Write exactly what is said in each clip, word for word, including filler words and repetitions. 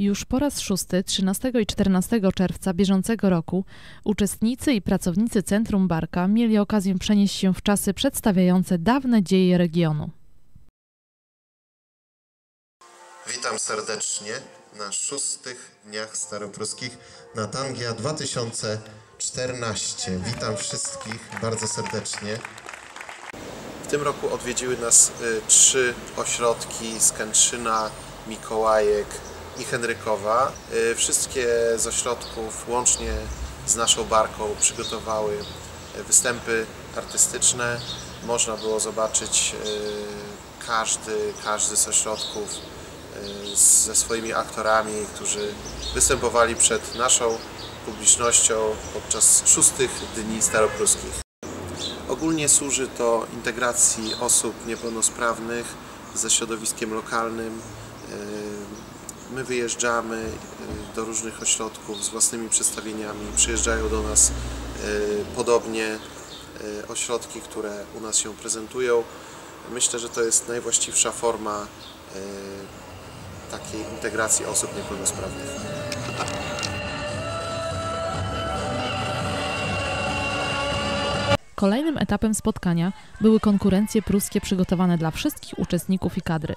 Już po raz szósty, trzynastego i czternastego czerwca bieżącego roku, uczestnicy i pracownicy Centrum Barka mieli okazję przenieść się w czasy przedstawiające dawne dzieje regionu. Witam serdecznie na szóstych dniach staropruskich Natangia dwa tysiące czternastego. Witam wszystkich bardzo serdecznie. W tym roku odwiedziły nas y, trzy ośrodki z Kętrzyna, Mikołajek i Henrykowa. Y, wszystkie z ośrodków łącznie z naszą barką przygotowały występy artystyczne. Można było zobaczyć y, każdy, każdy z ośrodków y, ze swoimi aktorami, którzy występowali przed naszą publicznością podczas szóstych dni staropruskich. Ogólnie służy to integracji osób niepełnosprawnych ze środowiskiem lokalnym. My wyjeżdżamy do różnych ośrodków z własnymi przedstawieniami. Przyjeżdżają do nas podobnie ośrodki, które u nas się prezentują. Myślę, że to jest najwłaściwsza forma takiej integracji osób niepełnosprawnych. Kolejnym etapem spotkania były konkurencje pruskie przygotowane dla wszystkich uczestników i kadry.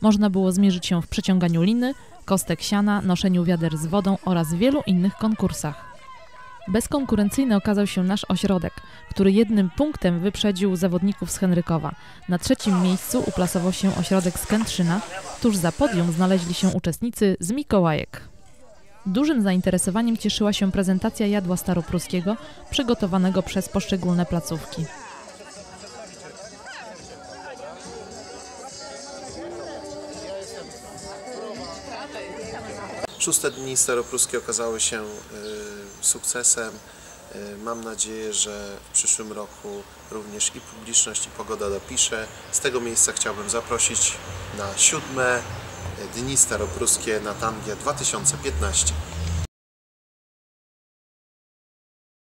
Można było zmierzyć się w przeciąganiu liny, kostek siana, noszeniu wiader z wodą oraz wielu innych konkursach. Bezkonkurencyjny okazał się nasz ośrodek, który jednym punktem wyprzedził zawodników z Henrykowa. Na trzecim miejscu uplasował się ośrodek z Kętrzyna, tuż za podium znaleźli się uczestnicy z Mikołajek. Dużym zainteresowaniem cieszyła się prezentacja jadła staropruskiego przygotowanego przez poszczególne placówki. Szóste dni staropruskie okazały się y, sukcesem. Y, mam nadzieję, że w przyszłym roku również i publiczność, i pogoda dopisze. Z tego miejsca chciałbym zaprosić na siódme Dni Staropruskie Natangia dwa tysiące piętnastego.